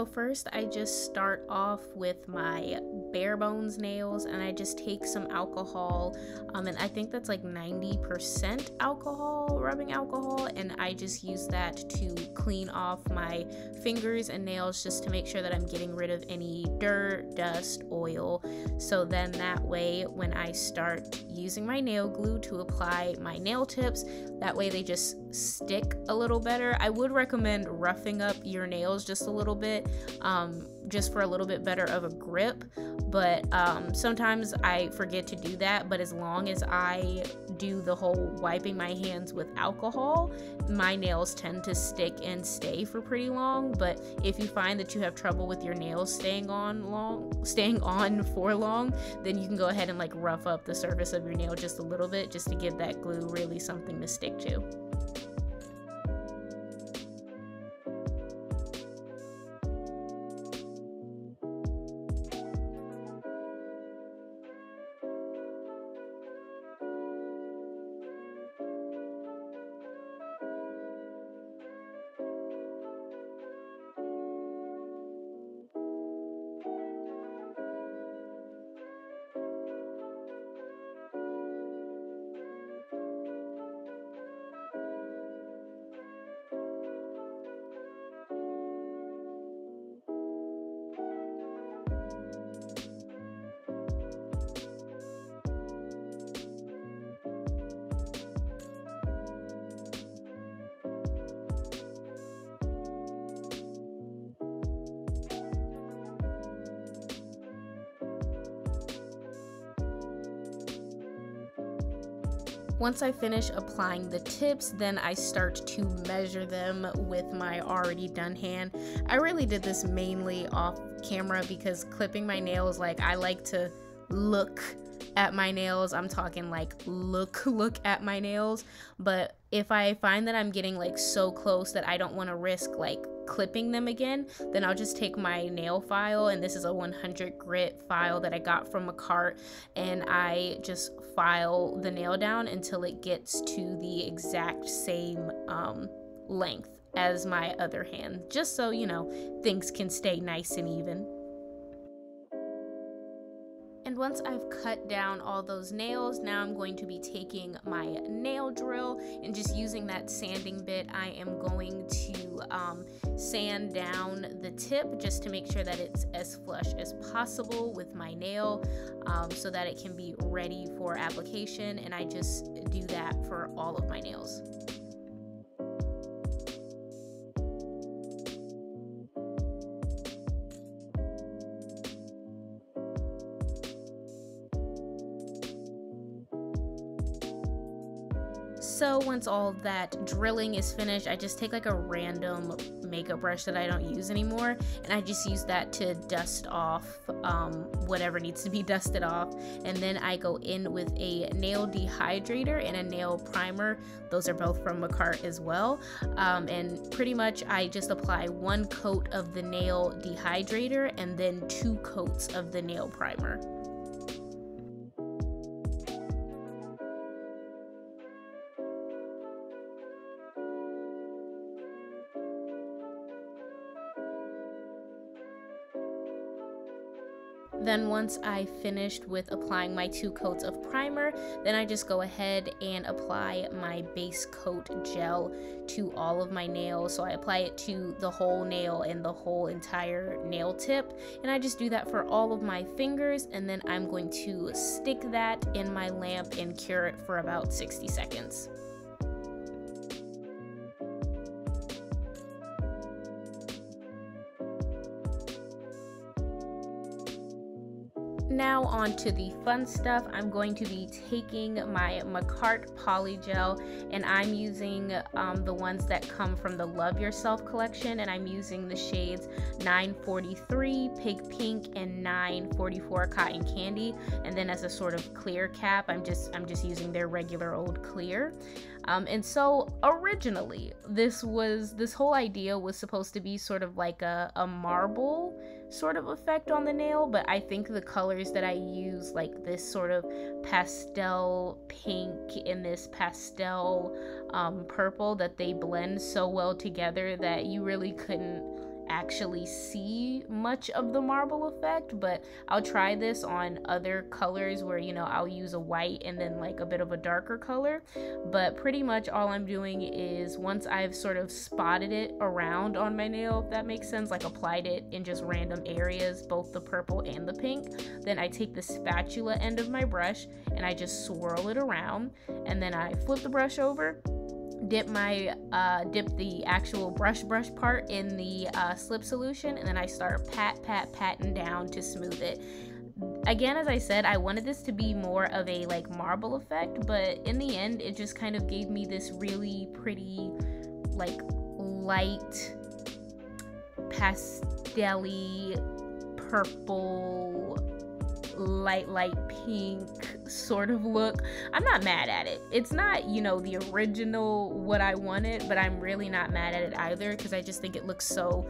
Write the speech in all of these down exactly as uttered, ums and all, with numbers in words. So first I just start off with my bare bones nails, and I just take some alcohol, um, and I think that's like ninety percent alcohol, rubbing alcohol, and I just use that to clean off my fingers and nails just to make sure that I'm getting rid of any dirt, dust, oil. So then that way when I start using my nail glue to apply my nail tips, that way they just stick a little better. I would recommend roughing up your nails just a little bit, um, just for a little bit better of a grip, but um, sometimes I forget to do that. But as long as I do the whole wiping my hands with alcohol, my nails tend to stick and stay for pretty long. But if you find that you have trouble with your nails staying on long staying on for long, then you can go ahead and like rough up the surface of your nail just a little bit, just to give that glue really something to stick to. Once I finish applying the tips, then I start to measure them with my already done hand. I really did this mainly off camera because clipping my nails, like I like to look at my nails. I'm talking like look, look at my nails. But if I find that I'm getting like so close that I don't want to risk like clipping them again, then I'll just take my nail file, and this is a one hundred grit file that I got from Makartt, and I just file the nail down until it gets to the exact same um, length as my other hand, just so you know things can stay nice and even. And once I've cut down all those nails, now I'm going to be taking my nail drill and just using that sanding bit. I am going to um, sand down the tip just to make sure that it's as flush as possible with my nail, um, so that it can be ready for application. And I just do that for all of my nails. So once all that drilling is finished, I just take like a random makeup brush that I don't use anymore, and I just use that to dust off um, whatever needs to be dusted off. And then I go in with a nail dehydrator and a nail primer. Those are both from Makartt as well. Um, and pretty much I just apply one coat of the nail dehydrator and then two coats of the nail primer. Then once I finished with applying my two coats of primer, then I just go ahead and apply my base coat gel to all of my nails. So I apply it to the whole nail and the whole entire nail tip. And I just do that for all of my fingers. And then I'm going to stick that in my lamp and cure it for about sixty seconds. Now on to the fun stuff. I'm going to be taking my Makartt Poly Gel, and I'm using um, the ones that come from the Love Yourself collection, and I'm using the shades nine forty-three, Pig Pink, and nine forty-four Cotton Candy. And then as a sort of clear cap, I'm just I'm just using their regular old clear. Um, and so originally, this was this whole idea was supposed to be sort of like a, a marble sort of effect on the nail, but I think the colors that I use, like this sort of pastel pink and this pastel um, purple, that they blend so well together that you really couldn't actually see much of the marble effect, but I'll try this on other colors where, you know, I'll use a white and then like a bit of a darker color. But pretty much all I'm doing is, once I've sort of spotted it around on my nail, if that makes sense, like applied it in just random areas, both the purple and the pink, then I take the spatula end of my brush and I just swirl it around, and then I flip the brush over, dip my uh dip the actual brush brush part in the uh slip solution, and then I start pat pat patting down to smooth it. Again, as I said, I wanted this to be more of a like marble effect, but in the end it just kind of gave me this really pretty like light pastel-y purple light light pink sort of look. I'm not mad at it. It's not, you know, the original what I wanted, but I'm really not mad at it either, because I just think it looks so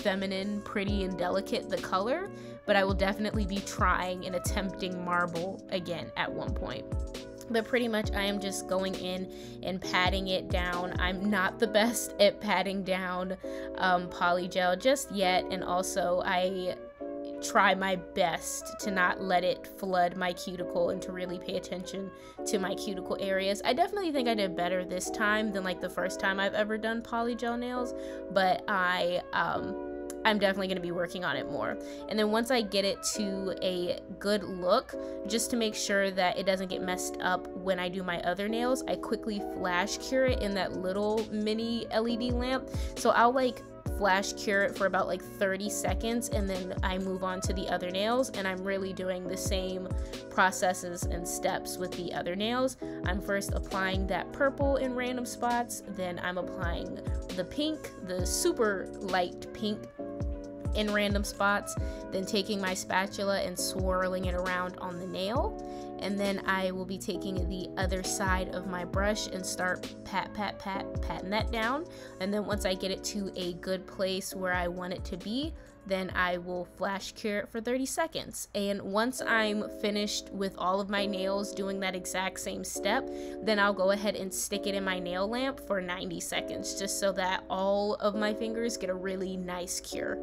feminine, pretty, and delicate, the color. But I will definitely be trying and attempting marble again at one point. But pretty much I am just going in and patting it down. I'm not the best at patting down um, polygel just yet, and also I try my best to not let it flood my cuticle and to really pay attention to my cuticle areas. I definitely think I did better this time than like the first time I've ever done polygel nails, but I um I'm definitely going to be working on it more. And then once I get it to a good look, just to make sure that it doesn't get messed up when I do my other nails, I quickly flash cure it in that little mini L E D lamp. So I'll like flash cure it for about like thirty seconds, and then I move on to the other nails, and I'm really doing the same processes and steps with the other nails. I'm first applying that purple in random spots, then I'm applying the pink, the super light pink, in random spots, then taking my spatula and swirling it around on the nail. And then I will be taking the other side of my brush and start pat, pat, pat, patting that down. And then once I get it to a good place where I want it to be, then I will flash cure it for thirty seconds. And once I'm finished with all of my nails doing that exact same step, then I'll go ahead and stick it in my nail lamp for ninety seconds, just so that all of my fingers get a really nice cure.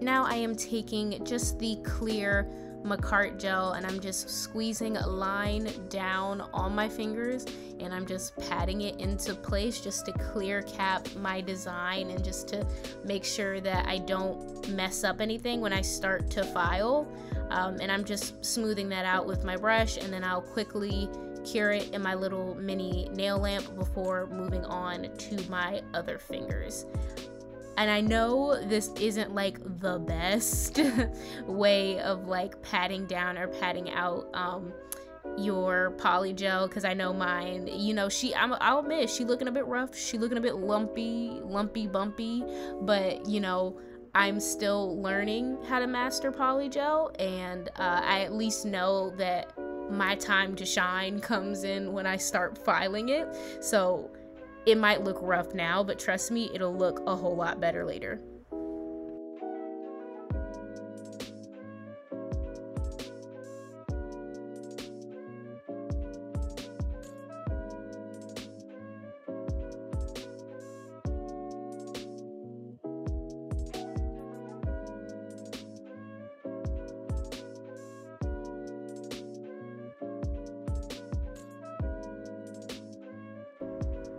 Now I am taking just the clear Makartt gel and I'm just squeezing a line down on my fingers, and I'm just patting it into place just to clear cap my design and just to make sure that I don't mess up anything when I start to file. Um, and I'm just smoothing that out with my brush, and then I'll quickly cure it in my little mini nail lamp before moving on to my other fingers. And I know this isn't like the best way of like patting down or patting out um, your polygel, because I know mine, you know, she, I'm, I'll admit, she looking a bit rough, she looking a bit lumpy, lumpy, bumpy, but you know, I'm still learning how to master polygel, and uh, I at least know that my time to shine comes in when I start filing it. So it might look rough now, but trust me, it'll look a whole lot better later.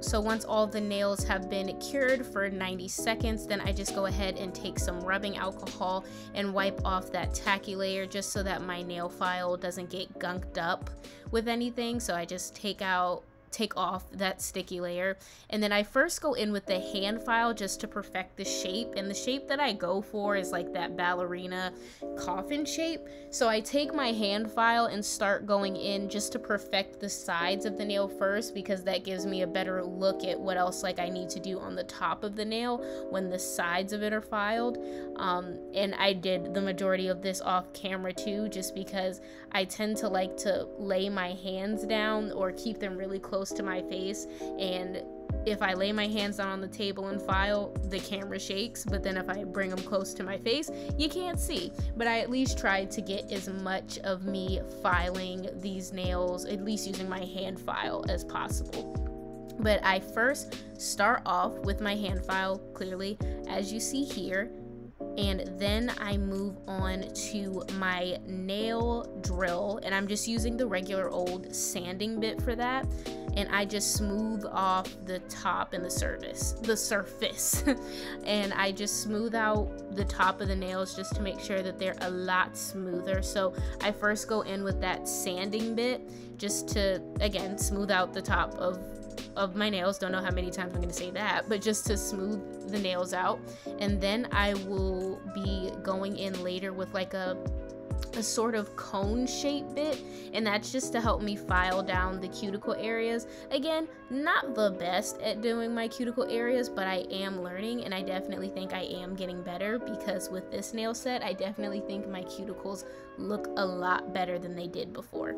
So once all the nails have been cured for ninety seconds, then I just go ahead and take some rubbing alcohol and wipe off that tacky layer just so that my nail file doesn't get gunked up with anything. So I just take out take off that sticky layer. And then I first go in with the hand file just to perfect the shape, and the shape that I go for is like that ballerina coffin shape. So I take my hand file and start going in just to perfect the sides of the nail first, because that gives me a better look at what else like I need to do on the top of the nail when the sides of it are filed. Um, and I did the majority of this off camera too, just because I tend to like to lay my hands down or keep them really close to my face, and if I lay my hands down on the table and file, the camera shakes, but then if I bring them close to my face, you can't see. But I at least tried to get as much of me filing these nails, at least using my hand file, as possible. But I first start off with my hand file, clearly, as you see here, and then I move on to my nail drill, and I'm just using the regular old sanding bit for that, and I just smooth off the top and the surface, the surface, and I just smooth out the top of the nails just to make sure that they're a lot smoother. So I first go in with that sanding bit just to, again, smooth out the top of of my nails. Don't know how many times I'm going to say that, but just to smooth the nails out. And then I will be going in later with like a a sort of cone shape bit, and that's just to help me file down the cuticle areas. Again, not the best at doing my cuticle areas, but I am learning, and I definitely think I am getting better, because with this nail set I definitely think my cuticles look a lot better than they did before.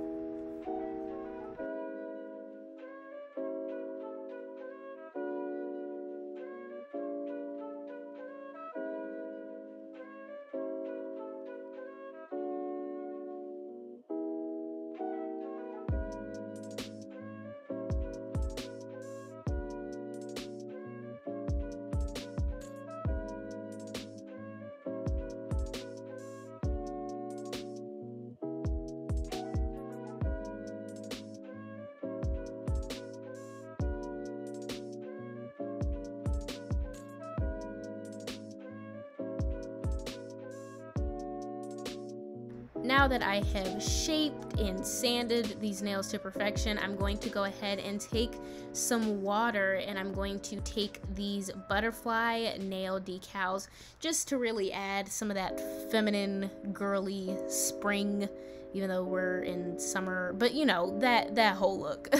Now that I have shaped and sanded these nails to perfection, I'm going to go ahead and take some water, and I'm going to take these butterfly nail decals just to really add some of that feminine, girly spring, even though we're in summer, but you know, that, that whole look,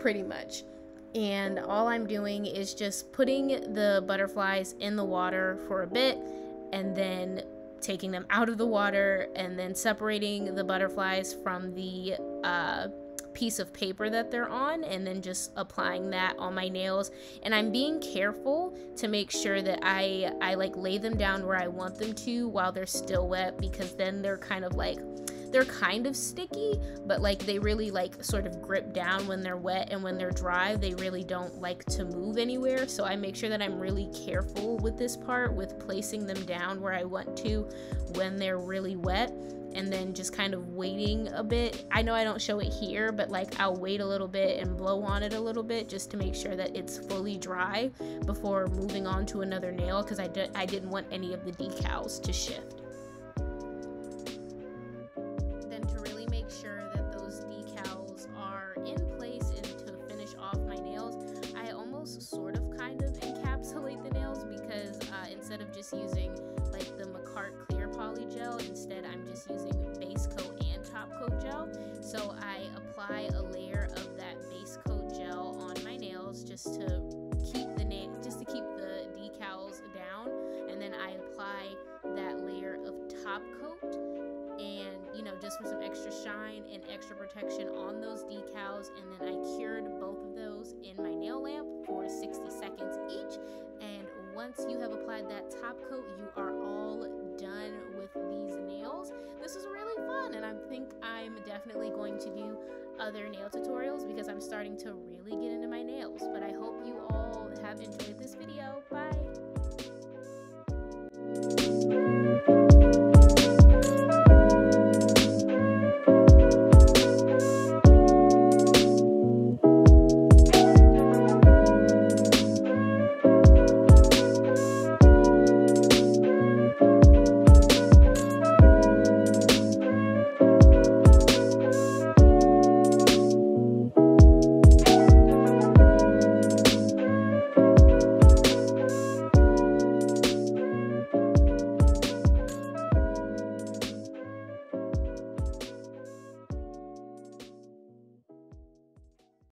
pretty much. And all I'm doing is just putting the butterflies in the water for a bit, and then taking them out of the water, and then separating the butterflies from the uh, piece of paper that they're on, and then just applying that on my nails. And I'm being careful to make sure that I, I like lay them down where I want them to while they're still wet, because then they're kind of like, they're kind of sticky, but like they really like sort of grip down when they're wet, and when they're dry they really don't like to move anywhere. So I make sure that I'm really careful with this part, with placing them down where I want to when they're really wet, and then just kind of waiting a bit. I know I don't show it here, but like I'll wait a little bit and blow on it a little bit just to make sure that it's fully dry before moving on to another nail, because I, di- I didn't want any of the decals to shift. Using like the Makartt clear poly gel, instead I'm just using base coat and top coat gel. So I apply a layer of that base coat gel on my nails just to keep the nail just to keep the decals down, and then I apply that layer of top coat, and you know, just for some extra shine and extra protection on those decals. And then I cured both of those in my nail lamp for sixty seconds each, and once you have applied that top coat, you are all done with these nails. This is really fun, and I think I'm definitely going to do other nail tutorials, because I'm starting to really get into my nails. But I hope